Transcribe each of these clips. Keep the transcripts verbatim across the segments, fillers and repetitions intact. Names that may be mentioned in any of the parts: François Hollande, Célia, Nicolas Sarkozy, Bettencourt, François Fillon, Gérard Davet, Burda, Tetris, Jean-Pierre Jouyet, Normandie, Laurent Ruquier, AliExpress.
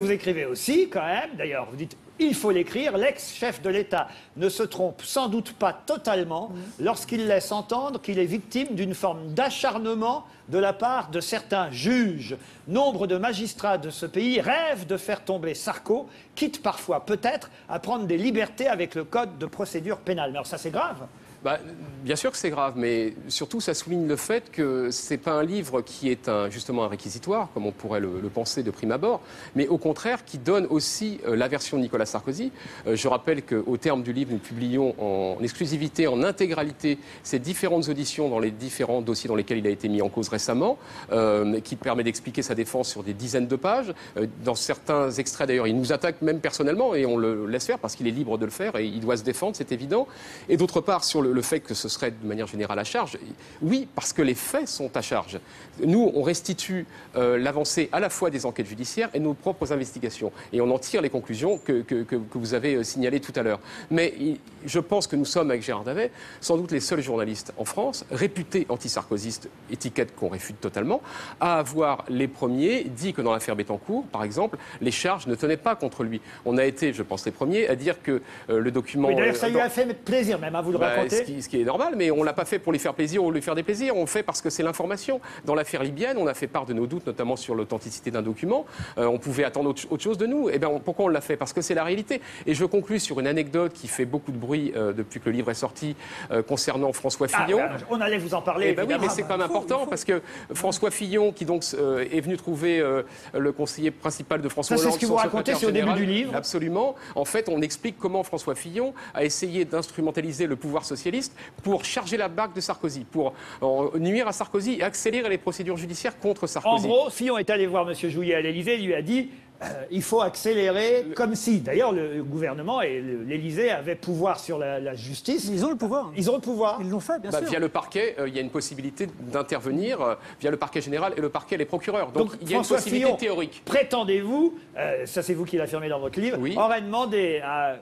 Vous écrivez aussi, quand même, d'ailleurs, vous dites « il faut l'écrire, l'ex-chef de l'État ne se trompe sans doute pas totalement mmh. lorsqu'il laisse entendre qu'il est victime d'une forme d'acharnement de la part de certains juges. Nombre de magistrats de ce pays rêvent de faire tomber Sarko, quitte parfois peut-être à prendre des libertés avec le code de procédure pénale. » Mais alors ça, c'est grave. Bah, bien sûr que c'est grave, mais surtout ça souligne le fait que ce n'est pas un livre qui est un, justement un réquisitoire, comme on pourrait le, le penser de prime abord, mais au contraire qui donne aussi euh, la version de Nicolas Sarkozy. Euh, je rappelle qu'au terme du livre, nous publions en exclusivité, en intégralité, ces différentes auditions dans les différents dossiers dans lesquels il a été mis en cause récemment, euh, qui permet d'expliquer sa défense sur des dizaines de pages. Euh, dans certains extraits d'ailleurs, il nous attaque même personnellement et on le laisse faire parce qu'il est libre de le faire et il doit se défendre, c'est évident. Et d'autre part, sur le le fait que ce serait de manière générale à charge, oui, parce que les faits sont à charge. Nous, on restitue euh, l'avancée à la fois des enquêtes judiciaires et nos propres investigations. Et on en tire les conclusions que, que, que, que vous avez signalées tout à l'heure. Mais je pense que nous sommes, avec Gérard Davet, sans doute les seuls journalistes en France, réputés anti-sarkozistes, étiquette qu'on réfute totalement, à avoir les premiers dit que dans l'affaire Bettencourt, par exemple, les charges ne tenaient pas contre lui. On a été, je pense, les premiers à dire que euh, le document... Oui, d'ailleurs, ça euh, lui a fait plaisir même à vous le bah, raconter. Ce qui, ce qui est normal, mais on ne l'a pas fait pour lui faire plaisir ou lui faire des plaisirs, on le fait parce que c'est l'information. Dans l'affaire libyenne, on a fait part de nos doutes, notamment sur l'authenticité d'un document. Euh, on pouvait attendre autre, autre chose de nous. Et bien, on, pourquoi on l'a fait? Parce que c'est la réalité. Et je conclue sur une anecdote qui fait beaucoup de bruit euh, depuis que le livre est sorti euh, concernant François Fillon. Ah, ben, on allait vous en parler. Et ben, oui, mais c'est quand même important parce que François Fillon, qui donc euh, est venu trouver euh, le conseiller principal de François Hollande. C'est ce que vous racontez, c'est au début du livre. Absolument. En fait, on explique comment François Fillon a essayé d'instrumentaliser le pouvoir social pour charger la barque de Sarkozy, pour nuire à Sarkozy et accélérer les procédures judiciaires contre Sarkozy. En gros, Fillon est allé voir M. Jouyet à l'Élysée, il lui a dit euh, « il faut accélérer le... », comme si, d'ailleurs, le gouvernement et l'Élysée avaient pouvoir sur la, la justice. – Ils ont le pouvoir. – Ils ont le pouvoir. – Ils l'ont fait, bien bah, sûr. – Via le parquet, il euh, y a une possibilité d'intervenir, euh, via le parquet général et le parquet les procureurs. Donc, il y a François une possibilité Fillon, théorique. – Prétendez-vous, euh, ça c'est vous qui l'affirmez dans votre livre, oui. aurait demandé à…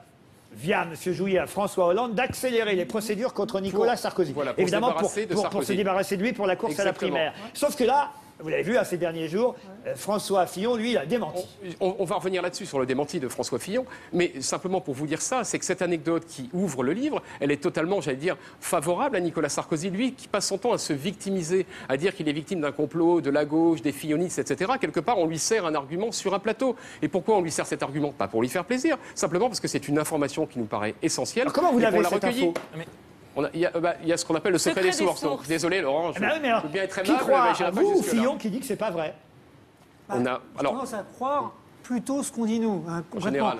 via M. Jouyet à François Hollande, d'accélérer les procédures contre Nicolas pour, Sarkozy. Voilà, pour Évidemment, pour, Sarkozy. Pour, pour se débarrasser de lui pour la course Exactement. à la primaire. Sauf que là, vous l'avez vu, à ces derniers jours, ouais. François Fillon, lui, il a démenti. On, on, on va revenir là-dessus, sur le démenti de François Fillon. Mais simplement pour vous dire ça, c'est que cette anecdote qui ouvre le livre, elle est totalement, j'allais dire, favorable à Nicolas Sarkozy, lui, qui passe son temps à se victimiser, à dire qu'il est victime d'un complot, de la gauche, des fillonistes, et cetera. Quelque part, on lui sert un argument sur un plateau. Et pourquoi on lui sert cet argument? Pas pour lui faire plaisir, simplement parce que c'est une information qui nous paraît essentielle. Alors comment vous l'avez cette info? Il y, bah, y a ce qu'on appelle le secret, secret des, des sources. sources. Désolé, Laurent, je, eh ben oui, alors, je veux bien être aimable. Qui croit mais à pas vous, Fillon, là. qui dit que c'est pas vrai bah, On a alors, tendance à croire plutôt ce qu'on dit nous. Hein, en général.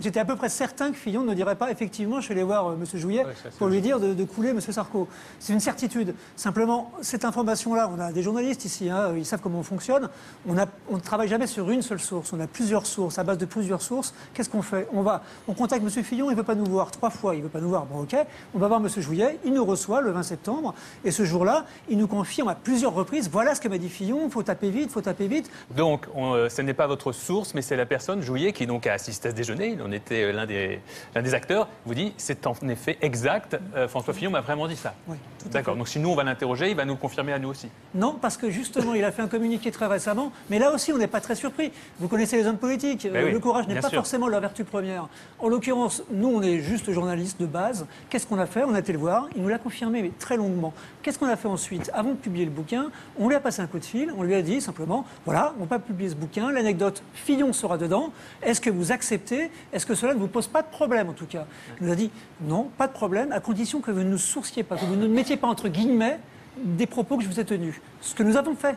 J'étais à peu près certain que Fillon ne dirait pas effectivement, je suis allé voir euh, M. Jouyet ouais, pour lui dire de, de couler M. Sarko. C'est une certitude. Simplement, cette information-là, on a des journalistes ici, hein, ils savent comment on fonctionne. On, a, on ne travaille jamais sur une seule source. On a plusieurs sources, à base de plusieurs sources. Qu'est-ce qu'on fait? On va, on contacte M. Fillon, il ne veut pas nous voir trois fois, il ne veut pas nous voir. Bon, ok. On va voir M. Jouyet, il nous reçoit le vingt septembre et ce jour-là, il nous confirme à plusieurs reprises, voilà ce que m'a dit Fillon, il faut taper vite, il faut taper vite. Donc, on, euh, ce n'est pas votre source, mais c'est la personne, Jouyet, qui donc a assisté à ce déjeuner, il en était l'un des, l'un des acteurs, vous dit, c'est en effet exact, euh, François Fillon m'a vraiment dit ça. Oui, d'accord, donc si nous on va l'interroger, il va nous le confirmer à nous aussi. Non, parce que justement, il a fait un communiqué très récemment, mais là aussi on n'est pas très surpris. Vous connaissez les hommes politiques, euh, oui, le courage n'est pas sûr. forcément leur vertu première. En l'occurrence, nous on est juste journalistes de base, qu'est-ce qu'on a fait? On a été le voir, il nous l'a confirmé, mais très longuement. Qu'est-ce qu'on a fait ensuite? Avant de publier le bouquin, on lui a passé un coup de fil, on lui a dit simplement, voilà, on va publier ce bouquin, l'anecdote Fillon sera dedans, est-ce que vous acceptez? Est-ce que cela ne vous pose pas de problème en tout cas? Il nous a dit non, pas de problème, à condition que vous ne nous sourciez pas, que vous ne mettiez pas entre guillemets des propos que je vous ai tenus. Ce que nous avons fait.